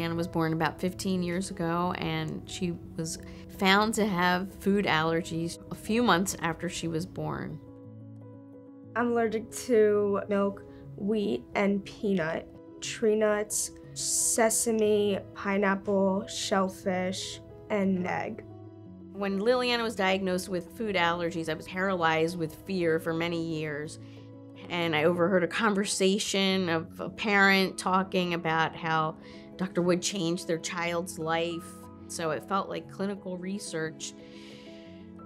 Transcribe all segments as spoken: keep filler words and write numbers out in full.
Juliana was born about fifteen years ago, and she was found to have food allergies a few months after she was born. I'm allergic to milk, wheat, and peanut, tree nuts, sesame, pineapple, shellfish, and neg. When Liliana was diagnosed with food allergies, I was paralyzed with fear for many years. And I overheard a conversation of a parent talking about how Doctor Wood changed their child's life. So it felt like clinical research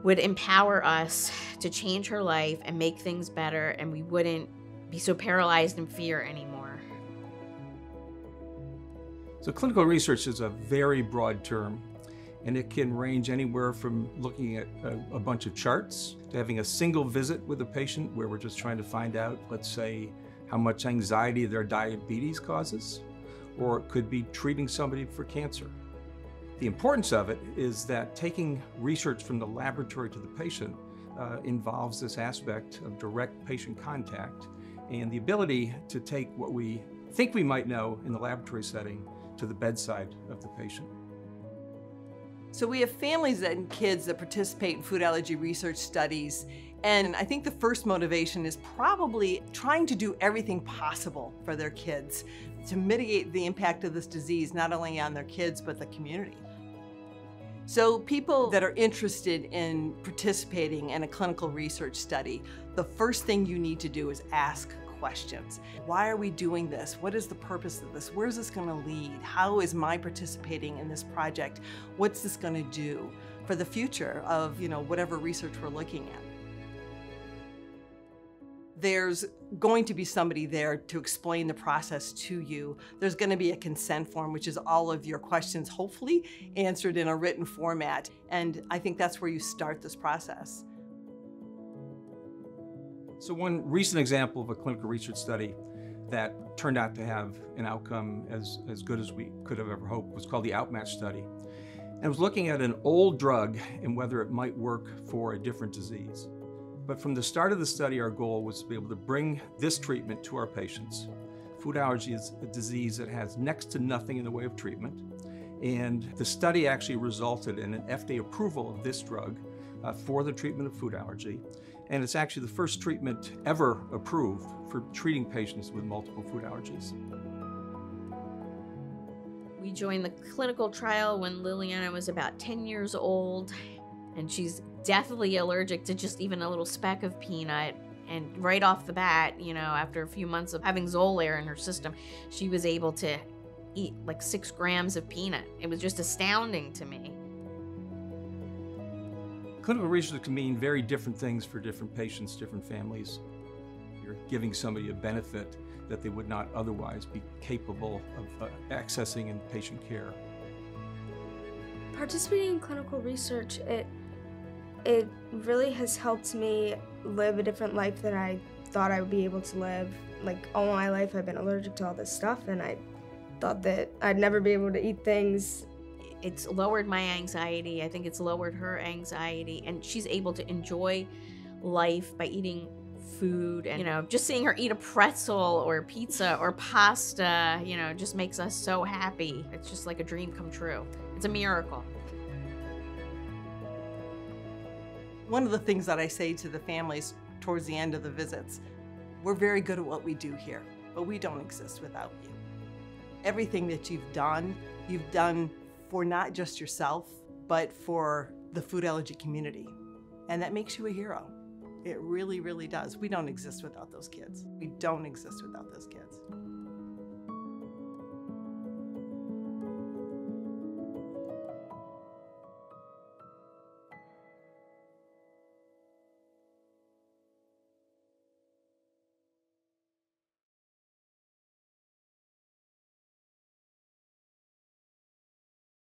would empower us to change her life and make things better, and we wouldn't be so paralyzed in fear anymore. So clinical research is a very broad term, and it can range anywhere from looking at a, a bunch of charts to having a single visit with a patient where we're just trying to find out, let's say, how much anxiety their diabetes causes, or it could be treating somebody for cancer. The importance of it is that taking research from the laboratory to the patient uh, involves this aspect of direct patient contact and the ability to take what we think we might know in the laboratory setting to the bedside of the patient. So we have families and kids that participate in food allergy research studies, and I think the first motivation is probably trying to do everything possible for their kids to mitigate the impact of this disease, not only on their kids, but the community. So people that are interested in participating in a clinical research study, the first thing you need to do is ask questions. Why are we doing this? What is the purpose of this? Where is this going to lead? How is my participating in this project? What's this going to do for the future of, you know, whatever research we're looking at? There's going to be somebody there to explain the process to you. There's going to be a consent form, which is all of your questions, hopefully answered in a written format. And I think that's where you start this process. So one recent example of a clinical research study that turned out to have an outcome as, as good as we could have ever hoped was called the Outmatch study. And it was looking at an old drug and whether it might work for a different disease. But from the start of the study, our goal was to be able to bring this treatment to our patients. Food allergy is a disease that has next to nothing in the way of treatment. And the study actually resulted in an F D A approval of this drug uh, for the treatment of food allergy. And it's actually the first treatment ever approved for treating patients with multiple food allergies. We joined the clinical trial when Liliana was about ten years old, and she's deathly allergic to just even a little speck of peanut. And right off the bat, you know, after a few months of having Xolair in her system, she was able to eat like six grams of peanut. It was just astounding to me. Clinical research can mean very different things for different patients, different families. You're giving somebody a benefit that they would not otherwise be capable of uh, accessing in patient care. Participating in clinical research, it, it really has helped me live a different life than I thought I would be able to live. Like, all my life I've been allergic to all this stuff, and I thought that I'd never be able to eat things. It's lowered my anxiety. I think it's lowered her anxiety, and she's able to enjoy life by eating food. And, you know, just seeing her eat a pretzel or pizza or pasta, you know, just makes us so happy. It's just like a dream come true. It's a miracle. One of the things that I say to the families towards the end of the visits, we're very good at what we do here, but we don't exist without you. Everything that you've done, you've done for not just yourself, but for the food allergy community. And that makes you a hero. It really, really does. We don't exist without those kids. We don't exist without those kids.